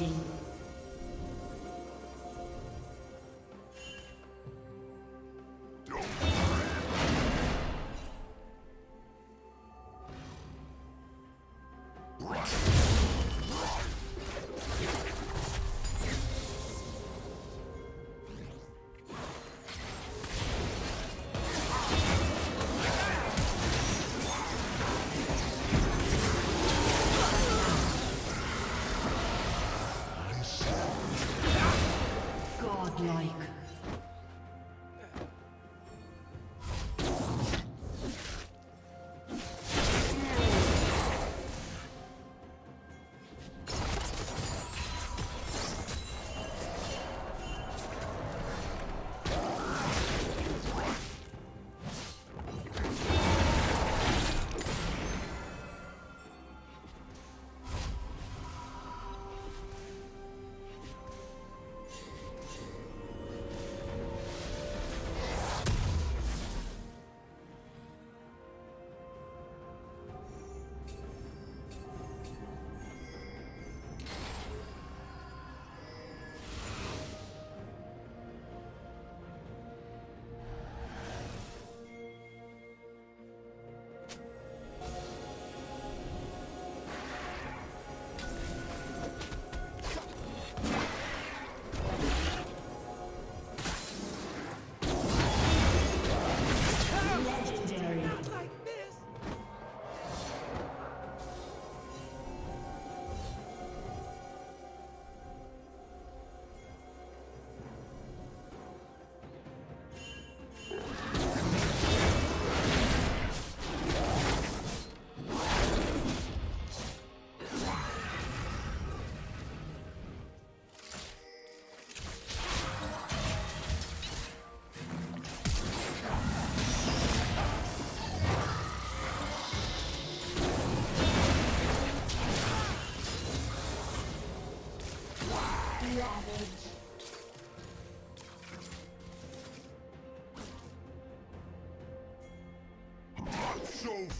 waiting.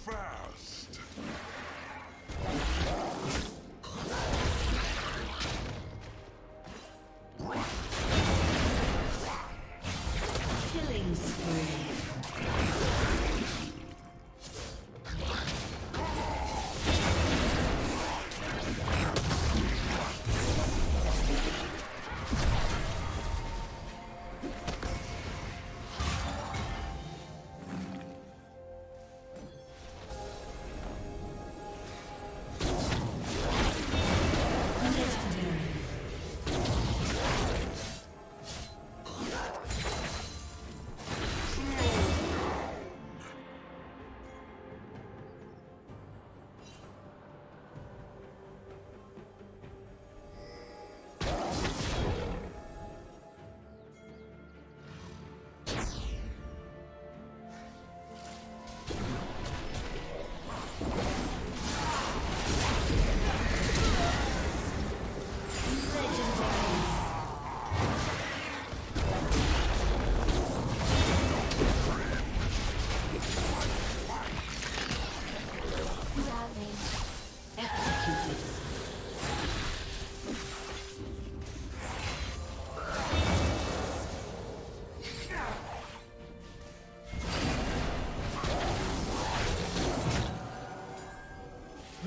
Fast. Killing spree.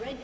Red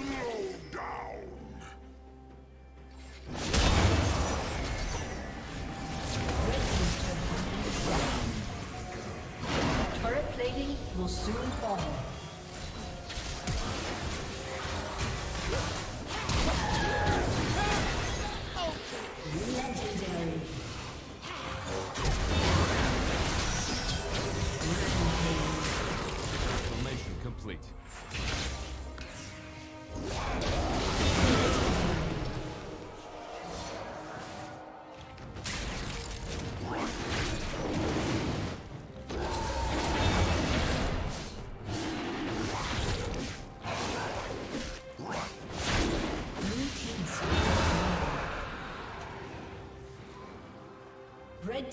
Slow down! Turret plating will soon fall. Red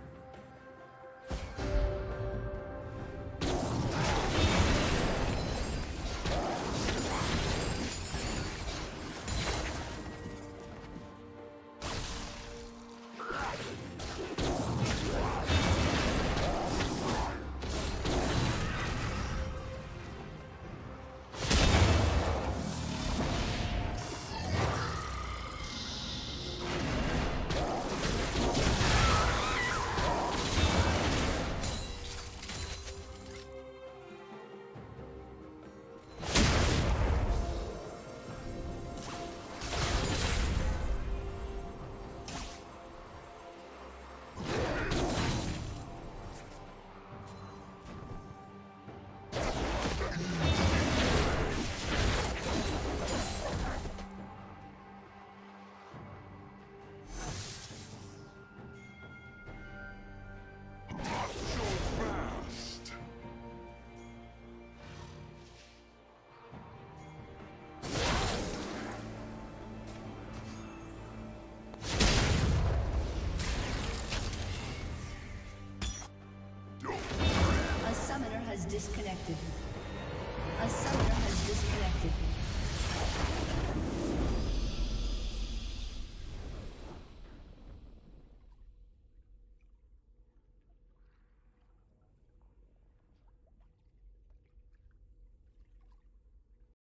Disconnected. A summoner has disconnected.